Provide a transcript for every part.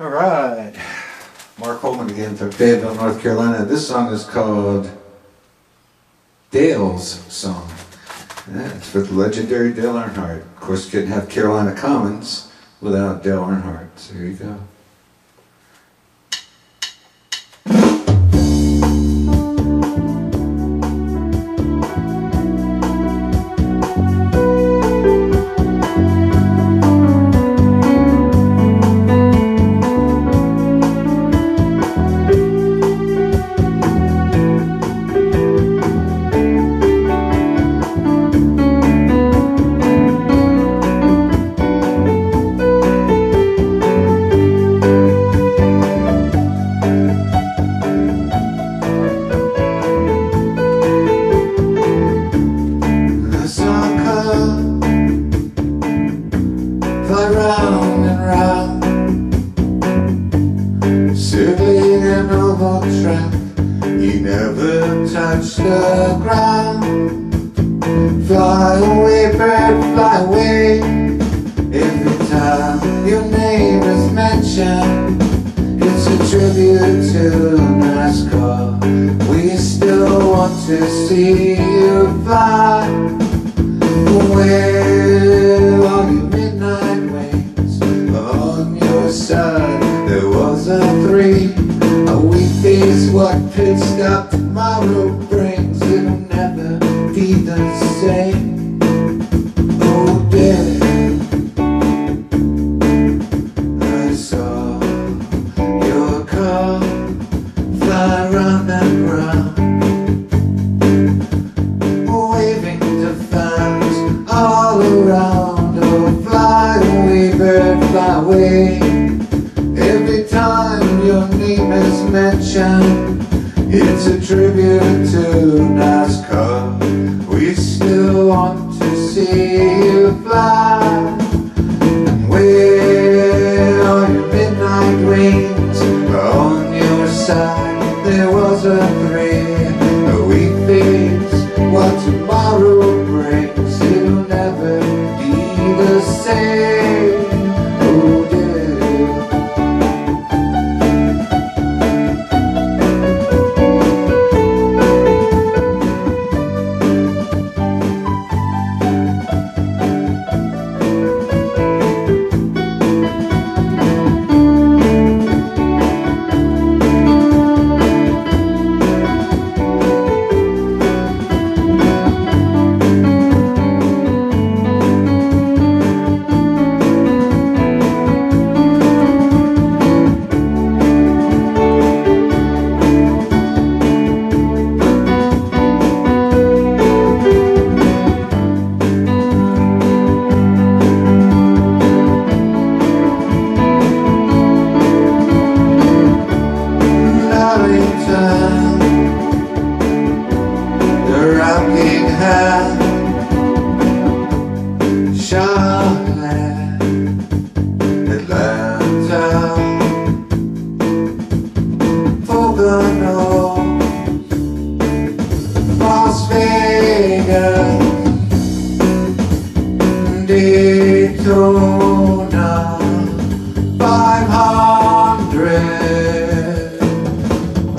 All right, Mark Holman again from Fayetteville, North Carolina. This song is called Dale's Song. Yeah, it's with the legendary Dale Earnhardt. Of course, couldn't have Carolina Commons without Dale Earnhardt. So here you go. Touch the ground, fly away, bird, fly away. Every time your name is mentioned, it's a tribute to NASCAR. We still want to see you fly away on your midnight wings. On your side, there was a three. A week is what pit stop tomorrow brings. It'll never be the same. Oh, Dale, I saw your car fly round and round, waving to fans all around. Oh, fly away, bird, fly away. Every time your name is mentioned, it's a tribute to NASCAR. We still want to see you fly. Where are your midnight wings? On your side, there was a three. We face what tomorrow brings. It'll never be the same. Charlotte, Atlanta, Pocono, Las Vegas, Daytona, 500.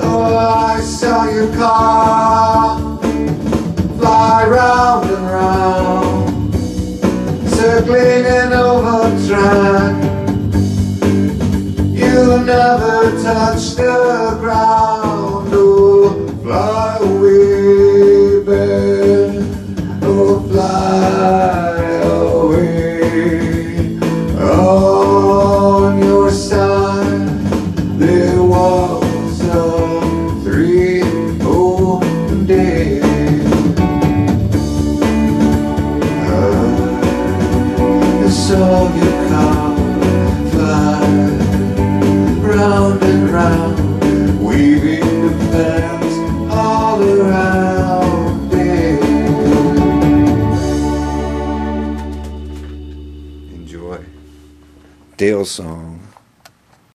Oh, I saw your car fly round and round, circling an oval track. You never touch the ground. Oh, fly away, bird. Oh, fly away. On your side, there was a three. Oh, day. Saw your car fly round and round, waving the flags all around. Dale. Enjoy Dale's song.